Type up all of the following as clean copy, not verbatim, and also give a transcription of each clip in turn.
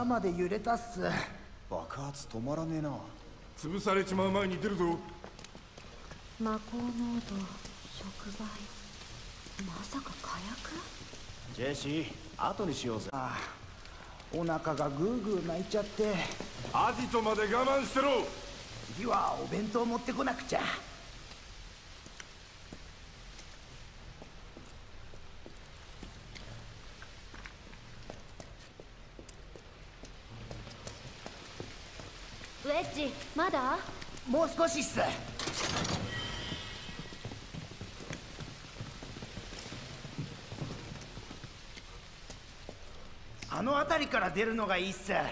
空まで揺れたっす。爆発止まらねえな。潰されちまう前に出るぞ。魔法濃度触媒、まさか火薬。ジェシー、後にしようぜ。ああ、お腹がグーグー泣いちゃって。アジトまで我慢してろ。次はお弁当持ってこなくちゃ。ウェッジ、まだ？もう少しっす。あの辺りから出るのがいいっす。じゃ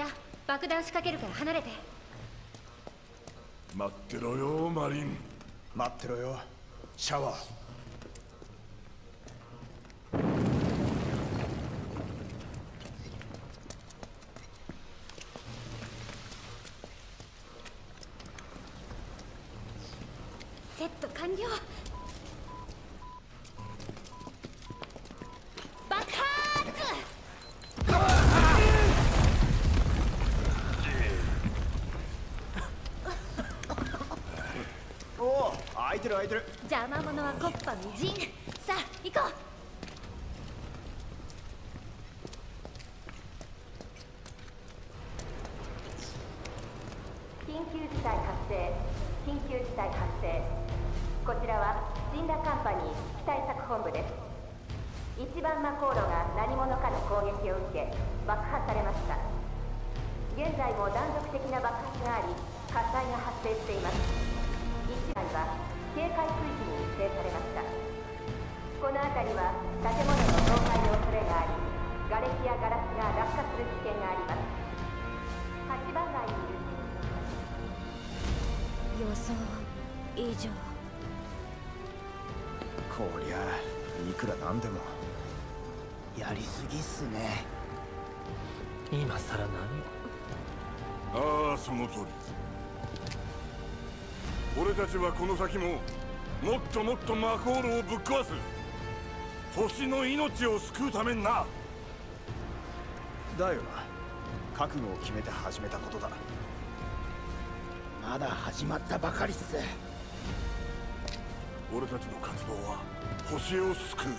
あ爆弾仕掛けるから離れて。待ってろよマリン。待ってろよシャワー。セット完了。爆発！おお、開いてる開いてる。邪魔者は木っ端みじん。さあ行こう。こちらはジンダカンパニー危機対策本部です。一番魔航路が何者かの攻撃を受け爆破されました。現在も断続的な爆発があり火災が発生しています。一番は警戒区域に指定されました。この辺りは建物の倒壊の恐れがあり、瓦礫やガラスが落下する危険があります。8番街にいる予想以上。こりゃいくらなんでもやりすぎっすね。今さら何を。ああ、その通り。俺たちはこの先ももっともっと魔法炉をぶっ壊す。星の命を救うためにな。だよな。覚悟を決めて始めたことだ。まだ始まったばかりっす。俺たちの活動は星を救う。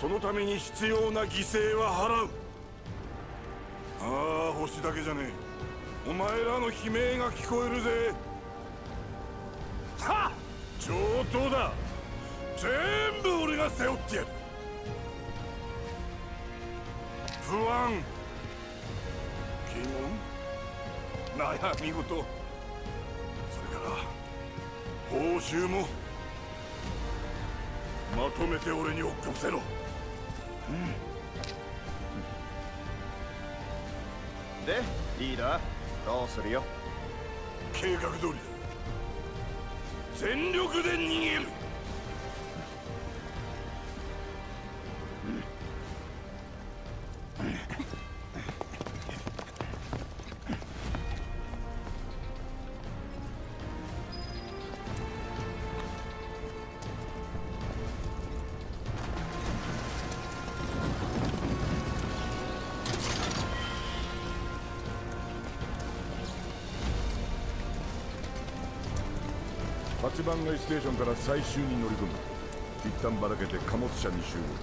そのために必要な犠牲は払う。ああ、星だけじゃねえ。お前らの悲鳴が聞こえるぜ。はっ、上等だ。全部俺が背負ってやる。不安、疑問、悩み事、それから報酬もまとめて俺に追っかぶせろ。うん。で、リーダー、どうするよ。計画通りだ。全力で逃げる。8番街ステーションから最終に乗り込む。一旦ばらけて貨物車に集合だ。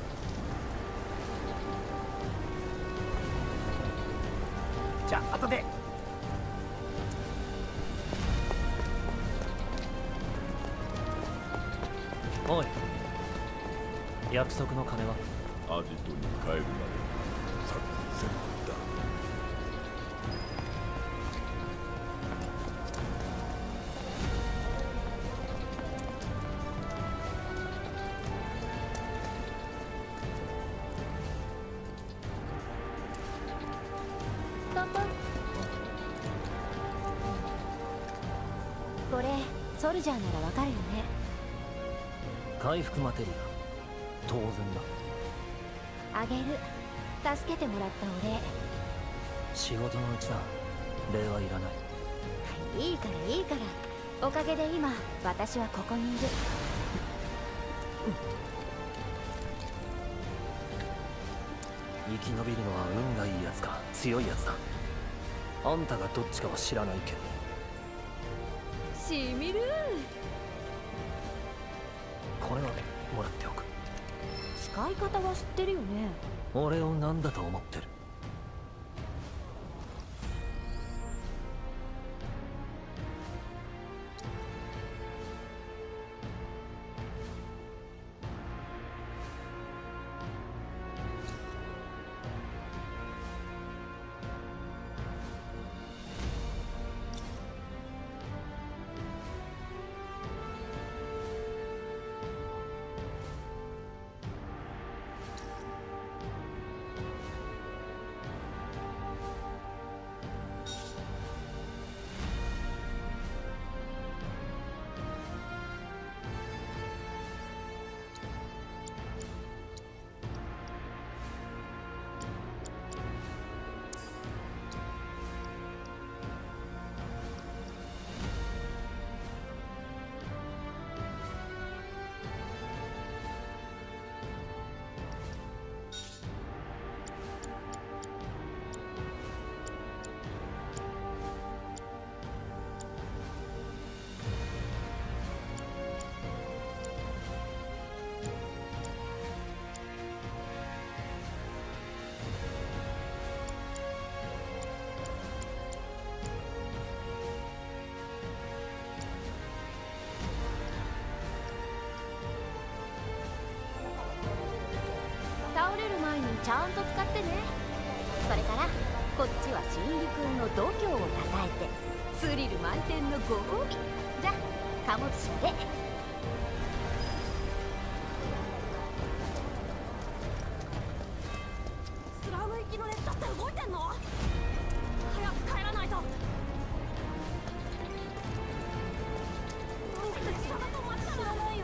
じゃあ後で。おい、約束の金は。アジトに帰るまで作戦だ。これソルジャーならわかるよね。回復マテリア、当然だ。あげる。助けてもらったお礼。仕事のうちだ。礼はいらない。いいからいいから。おかげで今私はここにいる。生き延びるのは運がいいやつか強いやつだ。あんたがどっちかは知らないけど。しみる。これはもらっておく。使い方は知ってるよね。俺を何だと思ってる。倒れる前にちゃんと使ってね。それからこっちは新入り君の度胸をたたえてスリル満点のご褒美じゃ。貨物車で。スラム行きの列車って動いてんの？早く帰らないと。なんで列車が止まったの？知らないよね。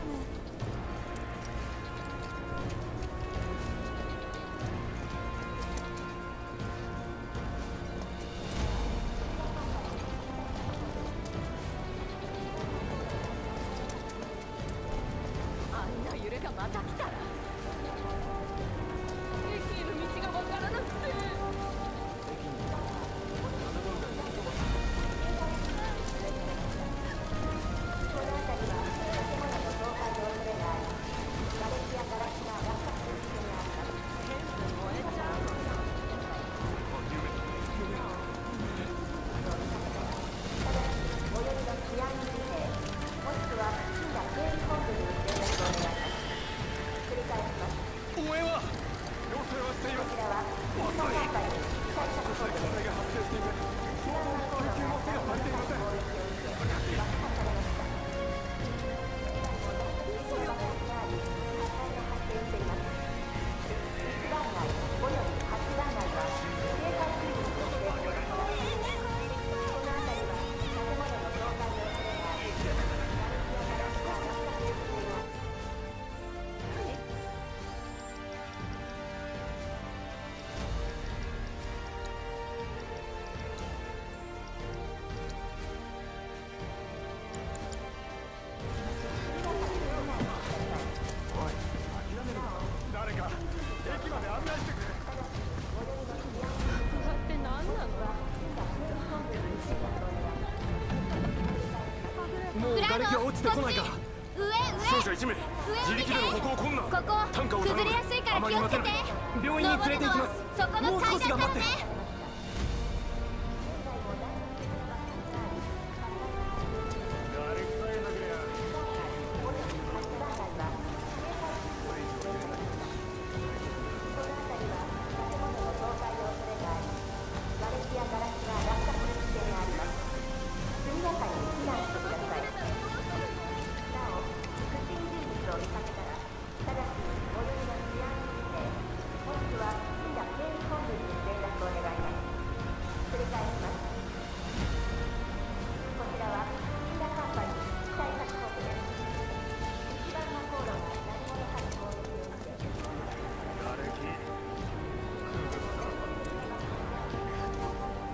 落ちてこないか。負傷者1名、自力での歩行困難。ここ崩れやすいから気をつけて。病院に連れて行きます。そこの階段からね。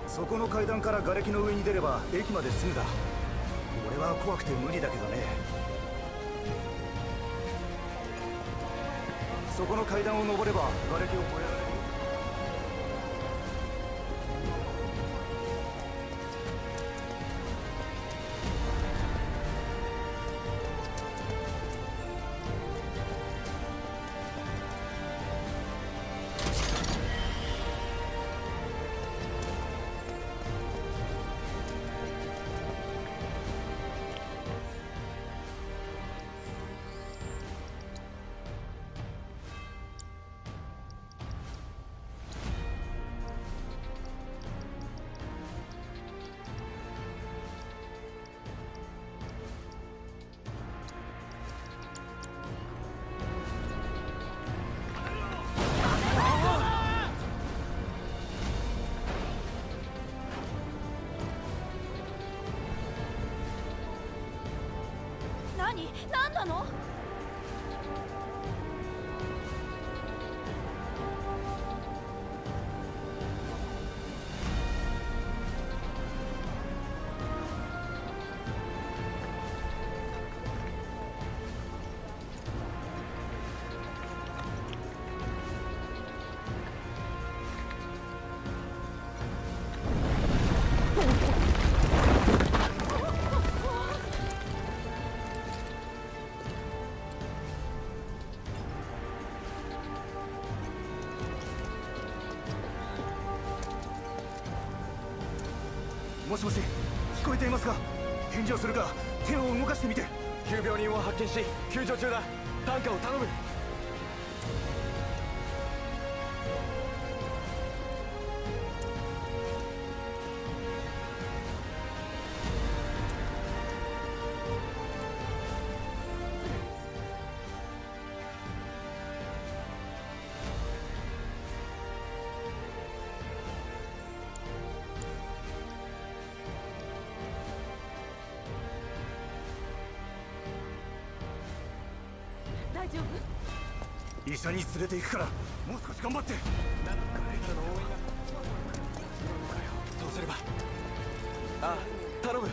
そこの階段から瓦礫の上に出れば駅まで済んだ。俺は怖くて無理だけどね。そこの階段を登れば瓦礫を越えられる。何？何なの？もしもし、聞こえていますか？返事をするか、手を動かしてみて。急病人を発見し、救助中だ。担架を頼む。医者に連れて行くから、もう少し頑張って。何かあれからの応援がそうすれば。ああ、頼む。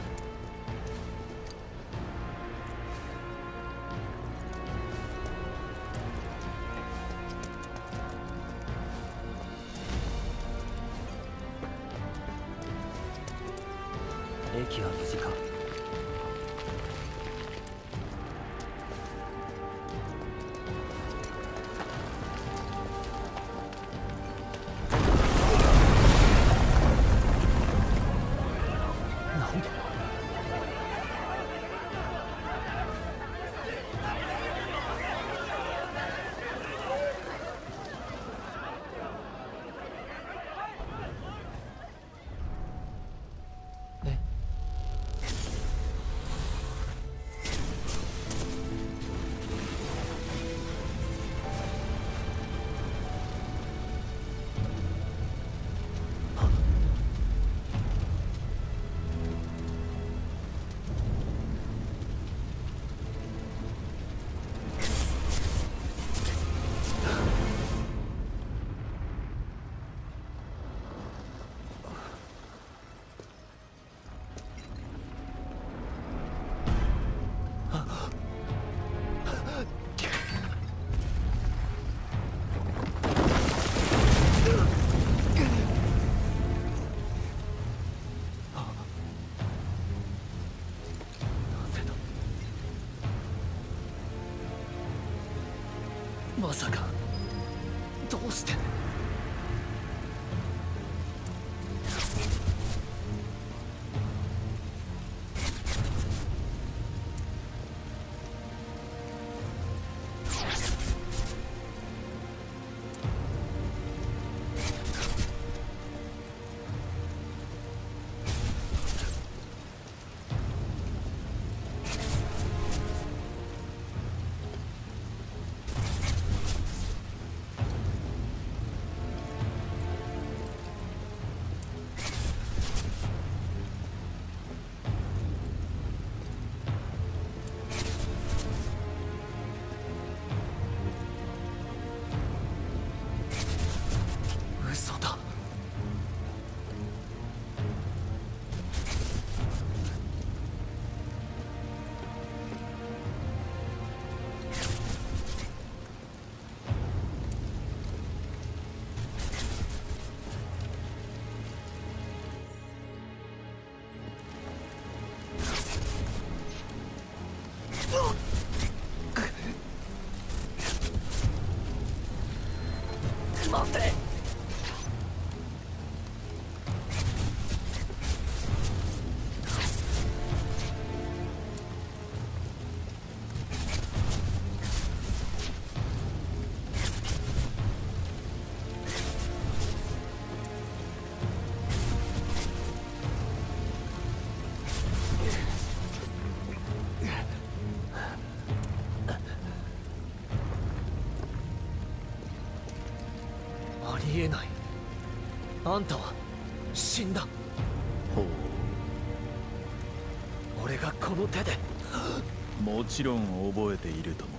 駅は無事か。まさか、どうして？言えない。あんたは死んだ。俺がこの手でもちろん覚えているとも。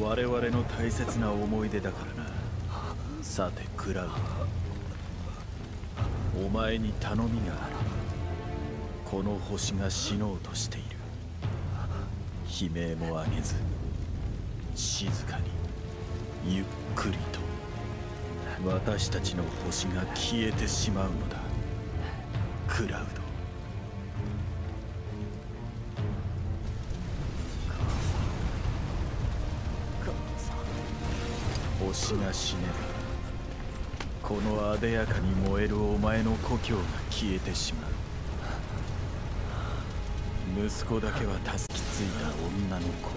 我々の大切な思い出だからな。さてクラウド、お前に頼みがある。この星が死のうとしている。悲鳴も上げず、静かにゆっくりと私たちの星が消えてしまうのだ、クラウド。星が死ねばこのあでやかに燃えるお前の故郷が消えてしまう。息子だけはたすきついた女の声、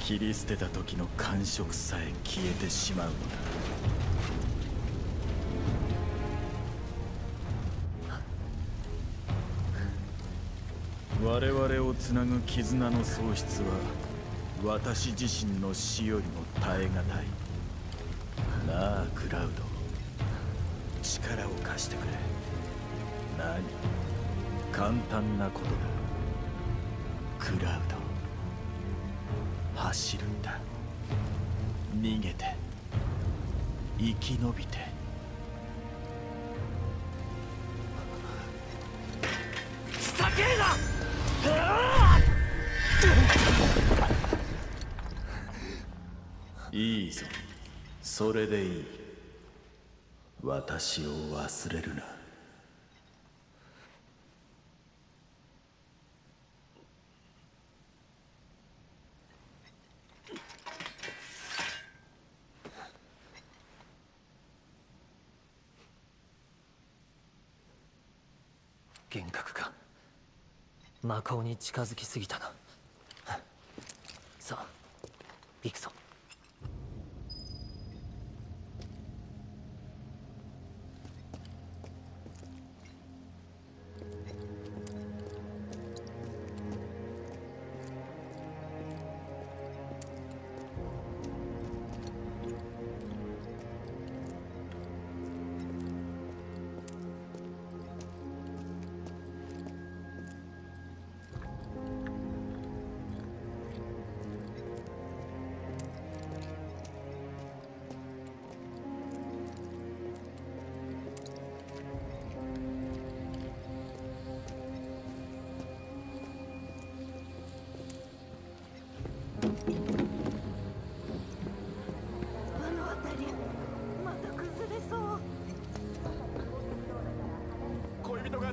切り捨てた時の感触さえ消えてしまうのだ。我々をつなぐ絆の喪失は私自身の死よりも耐え難い。なあクラウド、力を貸してくれ。何、簡単なことだ。クラウド、走るんだ。逃げて、生き延びて。ふざけるな。いいぞ、それでいい。私を忘れるな。幻覚か。魔法に近づきすぎたな。さあ行くぞ。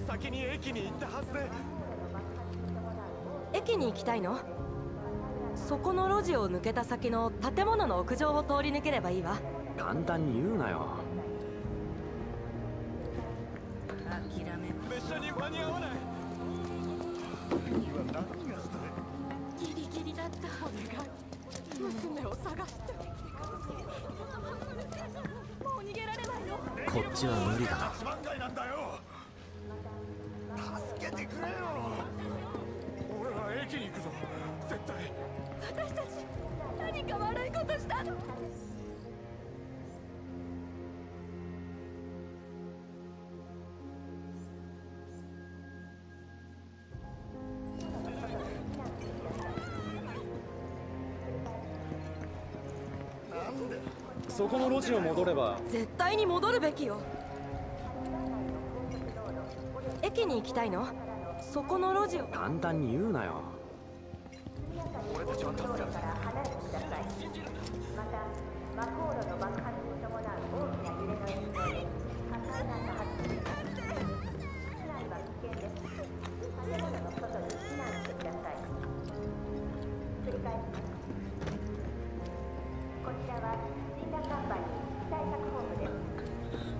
先に駅に行ったはずで。駅に行きたいの？そこの路地を抜けた先の建物の屋上を通り抜ければいいわ。簡単に言うなよ。諦め。列車に間に合わない。次は何がしたい？ギリギリだった。お願い、娘を探して。もう逃げられないよ。こっちは無理だな。そこの路地を戻れば。絶対に戻るべきよ。駅に行きたいの？そこの路地を。簡単に言うなよ。俺たちは助かる。信じる。また魔法炉の爆発に伴う大きな揺れの影響で火災が発生します。室内は危険です。建物の外に避難してください。繰り返します。こちらはカンパニー対策本部です。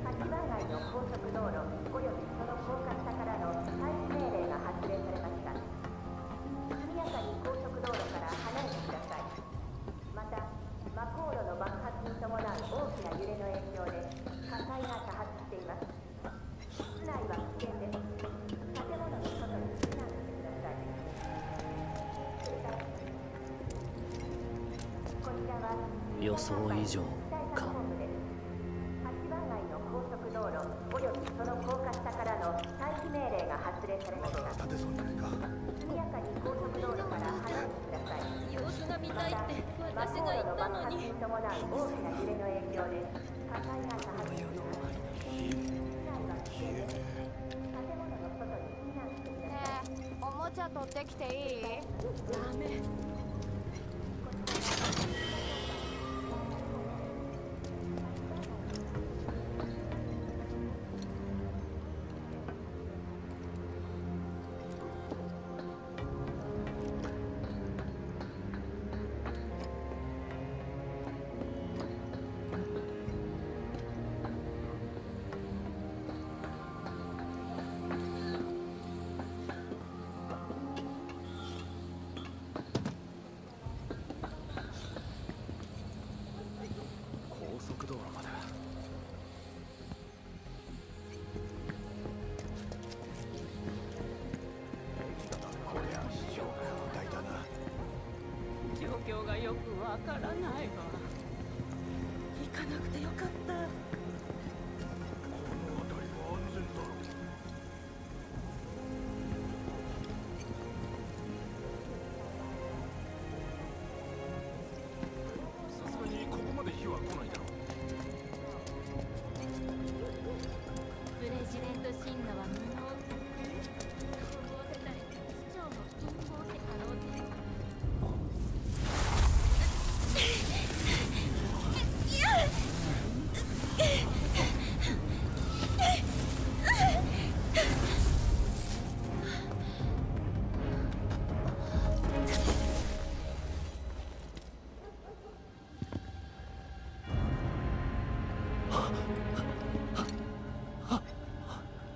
8番街の高速道路およびその高架下からの退避命令が発令されました。速やかに高速道路から離れてください。また魔法炉の爆発に伴う大きな揺れの影響で火災が多発しています。室内は危険です。建物の外に避難してください。こちらは予想以上。速やかにないって私が言ったのに。ねえ、おもちゃ取ってきていい？ダメ。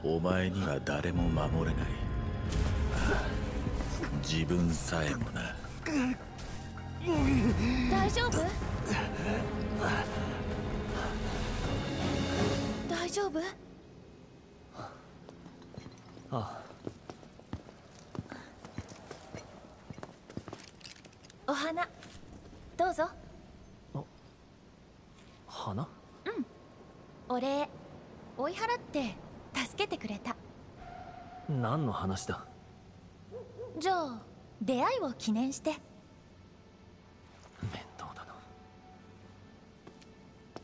お前には誰も守れない。自分さえもな。大丈夫？大丈夫？ああ。お花どうぞ。花？うん。お礼。追い払って 助けてくれた。何の話だ？じゃあ出会いを記念して。面倒だな。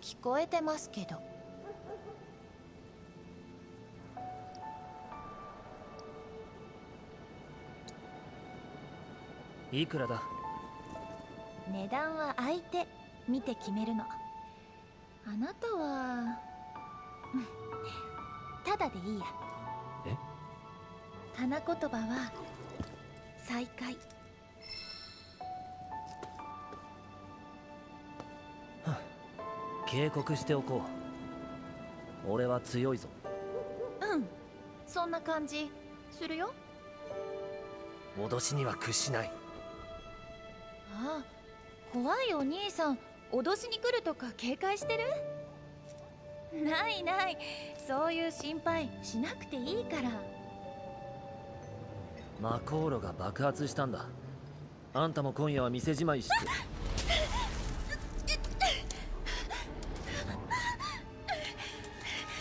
聞こえてますけど。いくらだ？値段は相手見て決めるの。あなたはただでいいや。え？花言葉は再会。警告しておこう。俺は強いぞ。うん、そんな感じするよ。脅しには屈しない。ああ、怖いお兄さん脅しに来るとか警戒してる？ ないない、そういう心配しなくていいから。魔航路が爆発したんだ。あんたも今夜は店じまいして。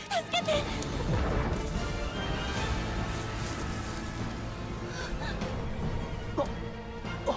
助けて。あっ。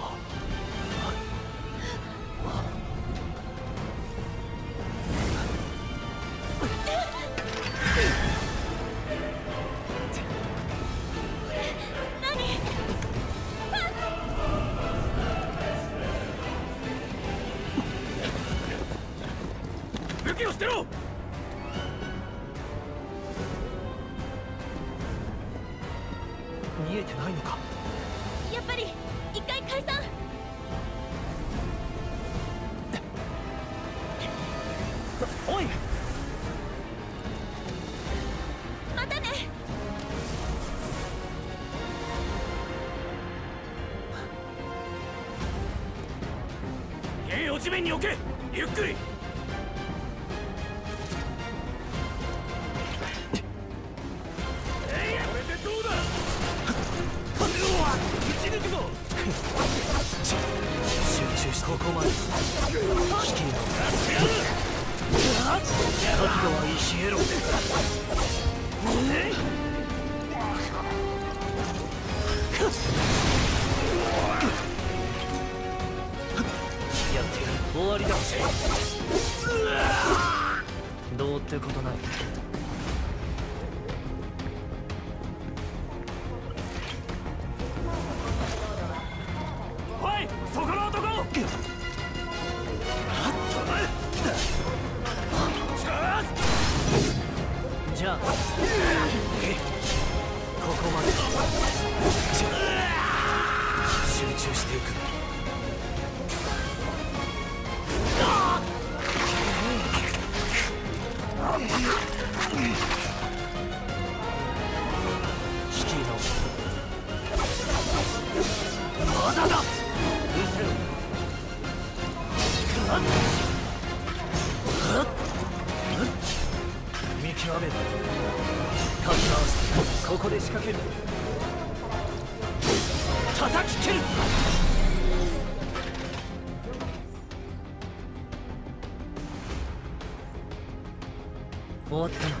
地面に置け。ゆっくり。これでどうだ。打ち抜くぞ。集中してここまで。危機になる。覚悟は石エロ。ね。り直せ。どうってことない。おい、そこの男。あっと。じゃあ、ここまで集中していく。 ここで仕掛ける。叩き切る。終わったな。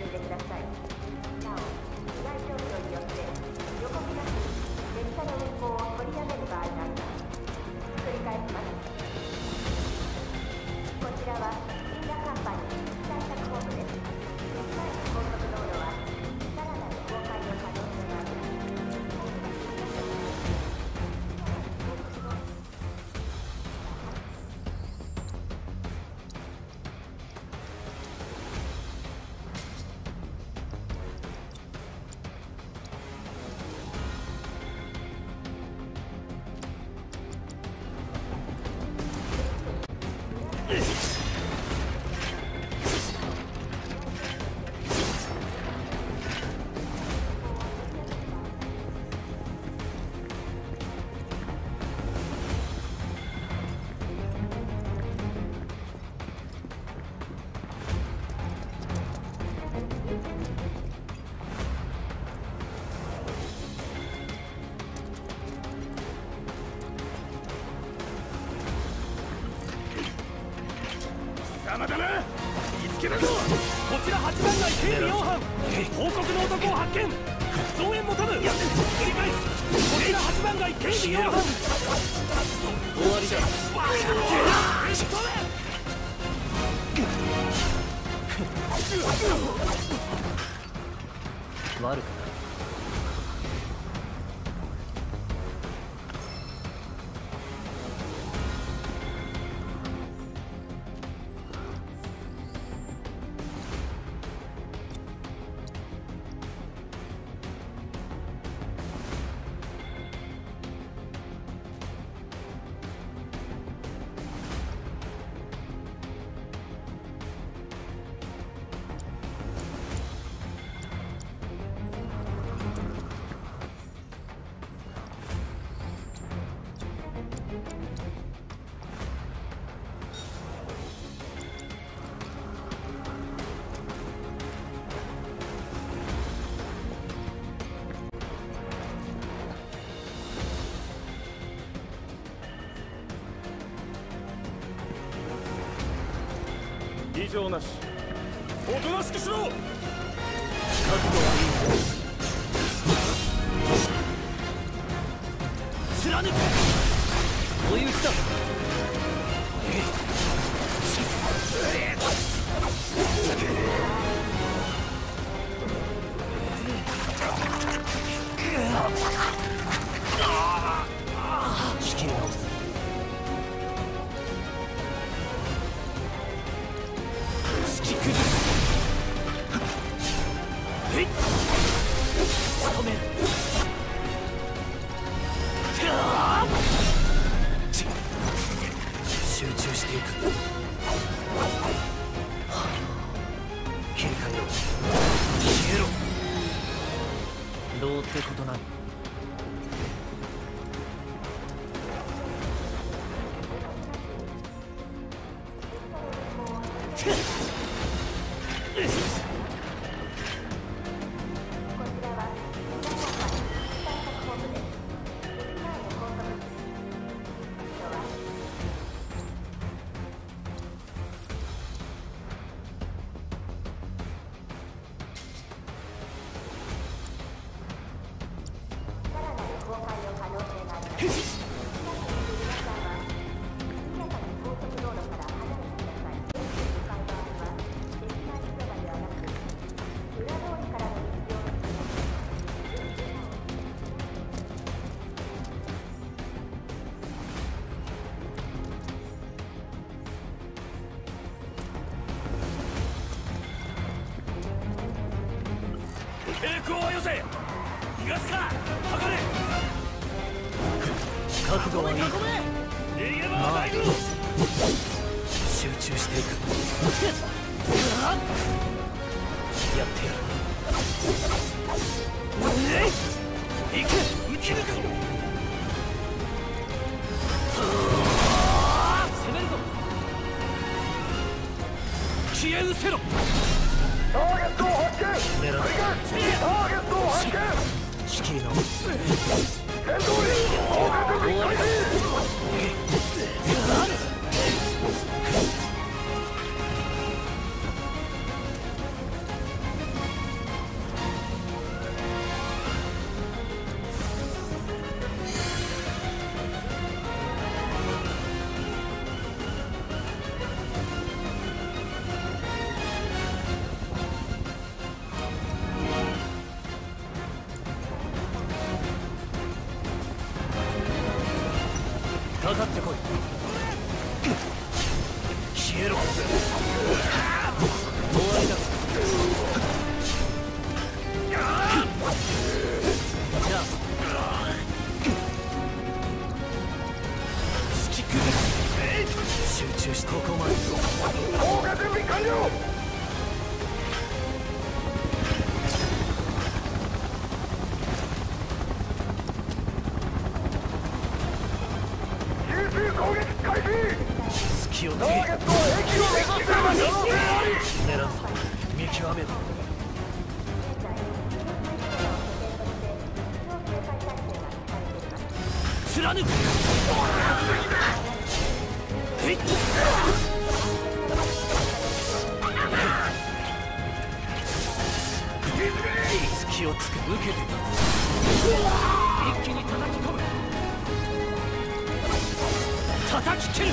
異常なし。おとなしくしろ。覚悟はいい。貫く。追い打ちだ。引き直す。抵抗はよせ。逃がすか、箱根。覚悟はいい。逃げ場はないぞ。集中していく。やってやる。行け、撃ち抜くぞ。攻めるぞ。消え失せろ。 ターゲットを発見。ターゲットを発見。仕切り直す。戦闘に効果的回避。かかってこい。消えろ。終わりだ。じゃあ突き崩す。集中してここまで。効果準備完了。 貫く。隙をつく。受けて一気に叩き込む。叩き切る。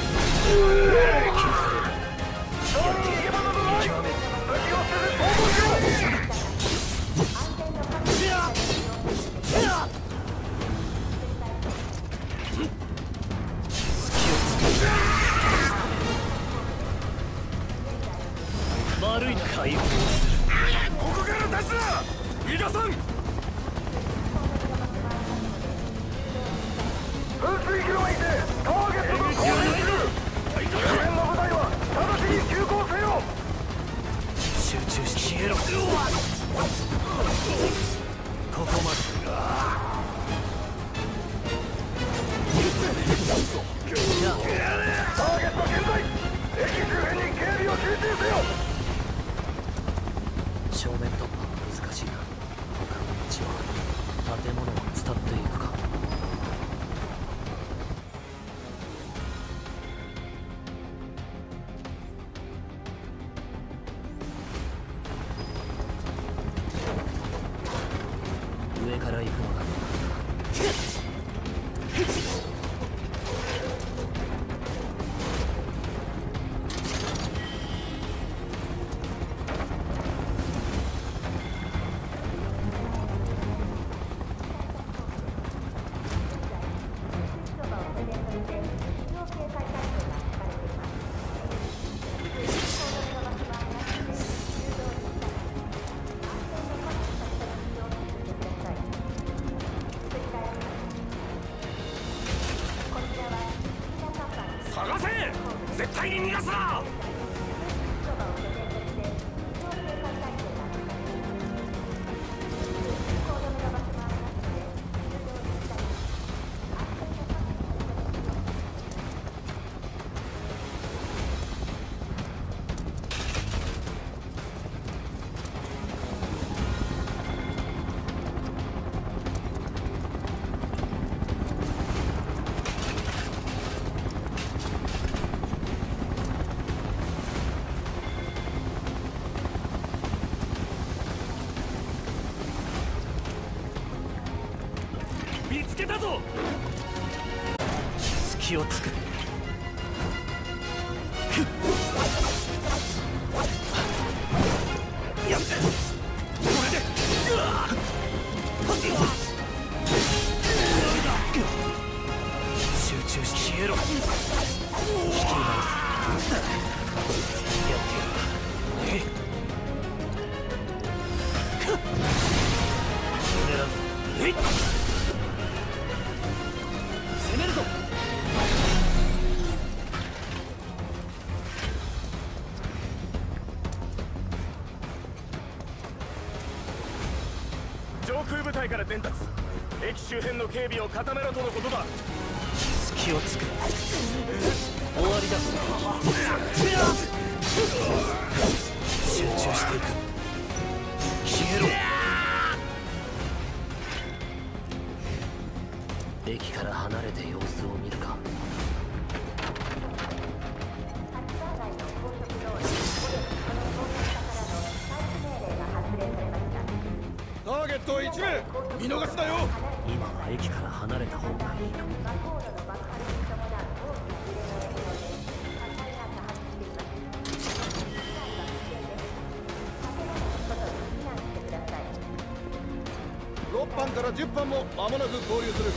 正面突破は難しいが、他の道は建物を伝っていくか。上から行くのだ。 絶対に逃がすな！隙をつく。やめて。これで。集中して消えろ。やってやる。上空部隊から伝達。駅周辺の警備を固めろとのことだ。隙をつく。終わりだ。集中していく。消えろ。駅から離れて様子を見るか。ターゲット1名見逃すなよ。今は駅から離れた方がいいの。6班から10班も間もなく合流する。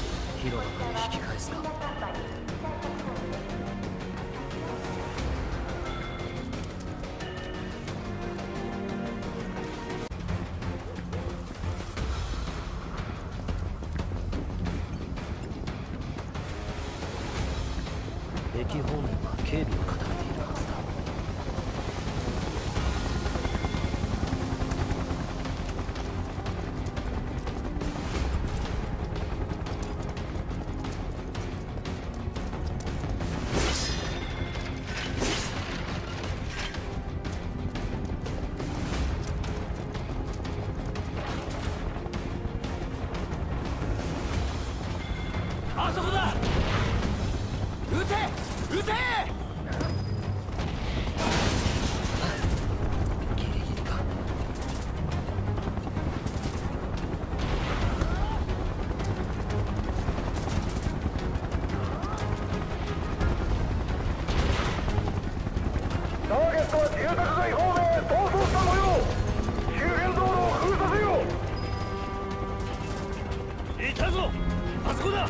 広場から引き返すか。駅方面は警備を固めているはずだ。あそこだ。撃て撃て。ギリギリか。ターゲットは住宅街方面へ逃走した模様。周辺道路を封鎖せよ。いたぞ。あそこだ。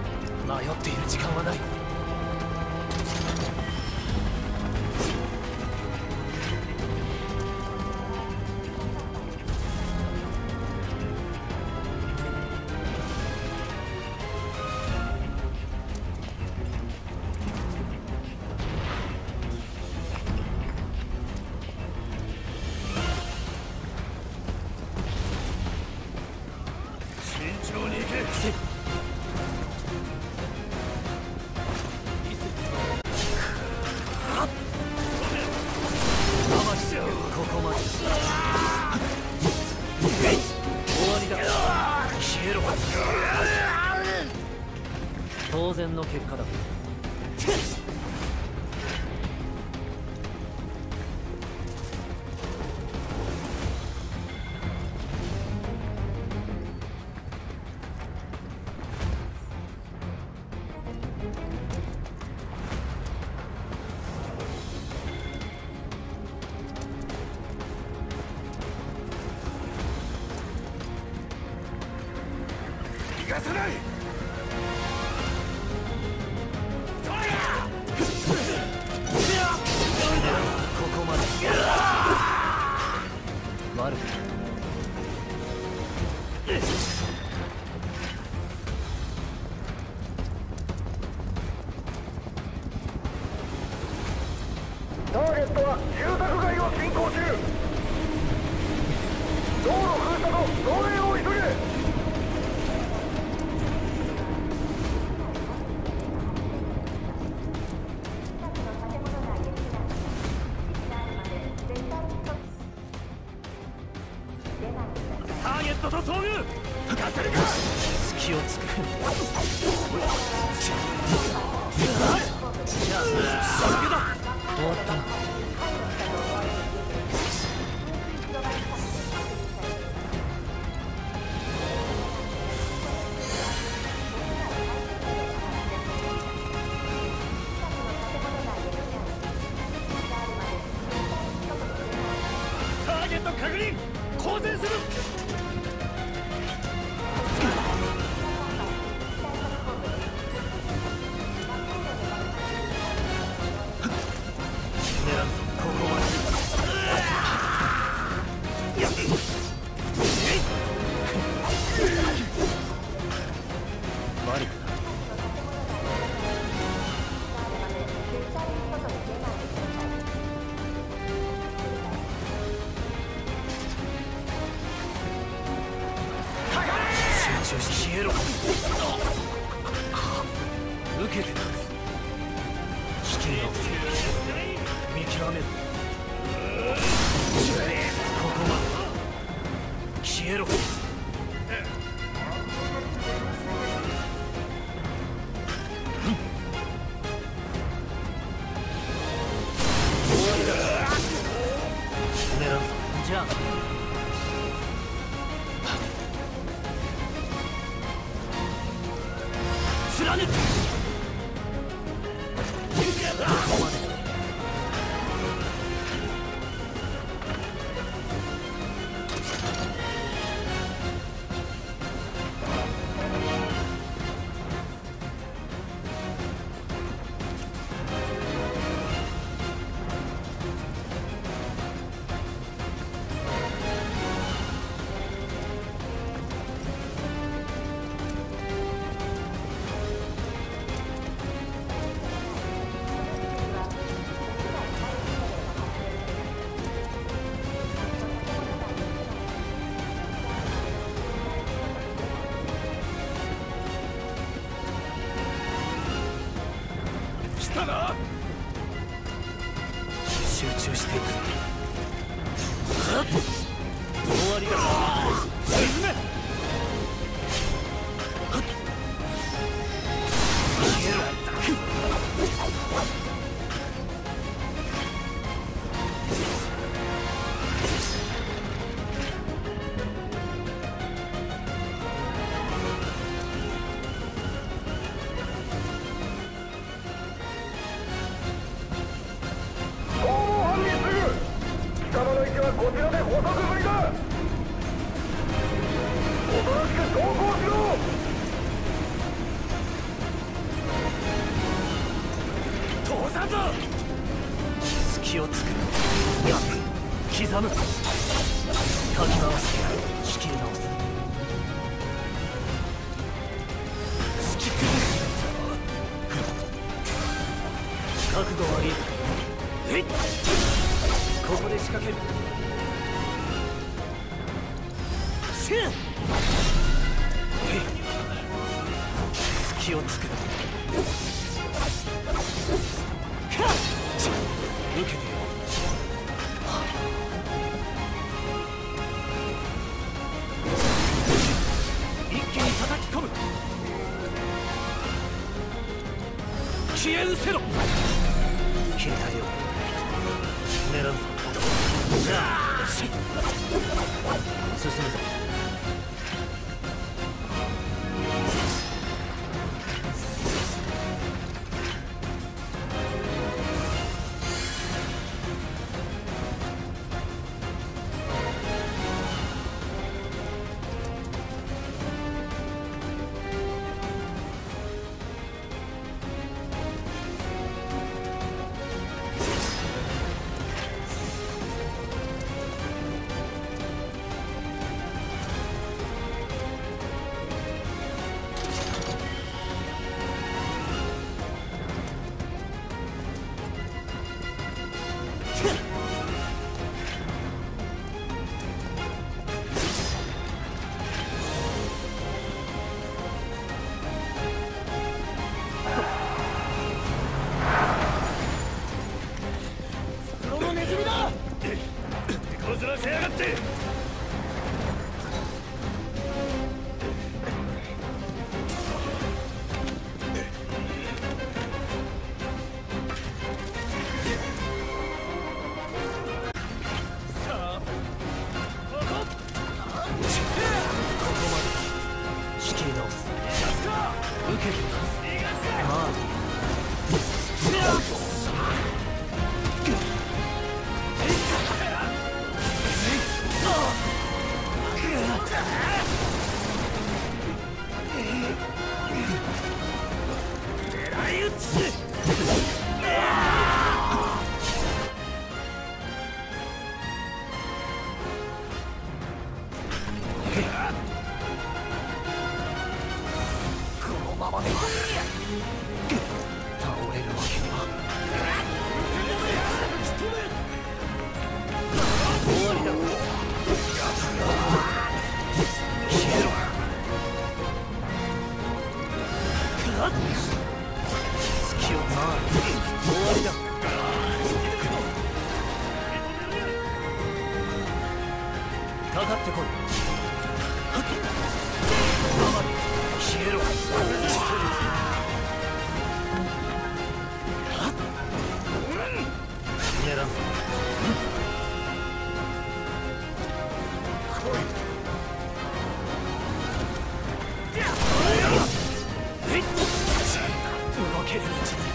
迷っている時間はない。慎重に行け。当然の結果だ。逃がさない。ターゲットは住宅街を進行中。道路封鎖と防衛を急げ。ターゲットと遭遇。行かせるか。隙をつく。終わったな。ターゲット確認。後転する。消えろ。受けて立つ。危険な恐れ見極めろ。ここは消えろ。かかってこい。消えろ。狙うぞ。来い。動けるうちに。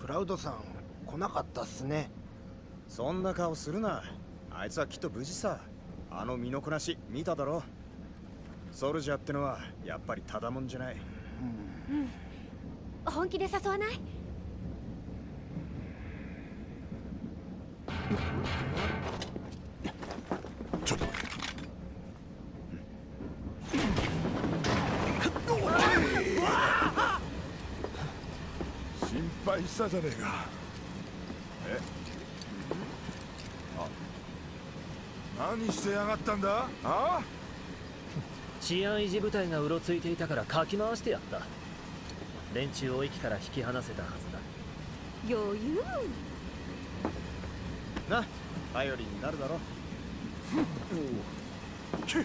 クラウドさん来なかったっすね。そんな顔するな。あいつはきっと無事さ。あの身のこなし見ただろ。ソルジャーってのはやっぱりただもんじゃない。うん、本気で誘わない？ちょっと待って。 失敗したじゃねえか。え？あ、何してやがったんだ？ああ？治安維持部隊がうろついていたからかき回してやった。連中を駅から引き離せたはずだ。余裕な、頼りになるだろ。おう。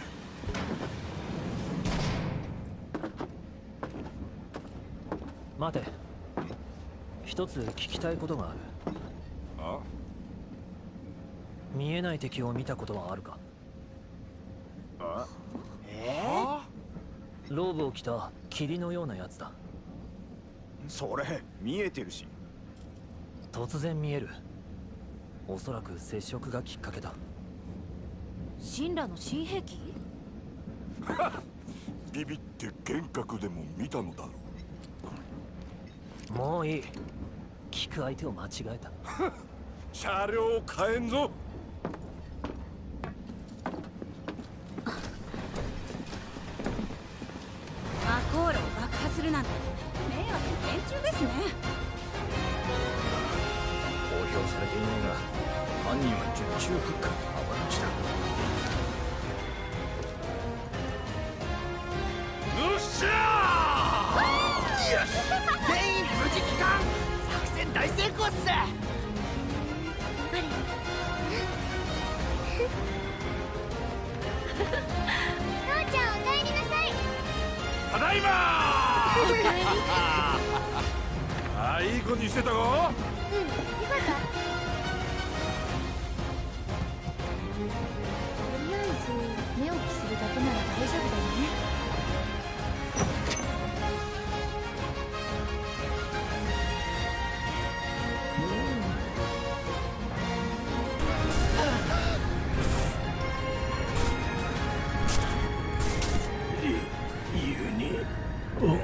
待て。 一つ聞きたいことがある。あ？見えない敵を見たことはあるか？あ？ローブを着た霧のようなやつだ。それ見えてるし。突然見える。おそらく接触がきっかけだ。神羅の新兵器？ビビって幻覚でも見たのだろう。もういい。 聞く相手を間違えた。車両を変えんぞ。魔航路を爆破するなんて迷惑な連中ですね。公表されていないが犯人は術中復活のアバランチだ。よっしゃー。全員無事帰還。 大成功っす。やっぱり父ちゃんお帰りなさい。ただいまー。ああ、いい子にしてたか？うん、よかった。とりあえず寝起きするだけなら大丈夫だよね。Oh.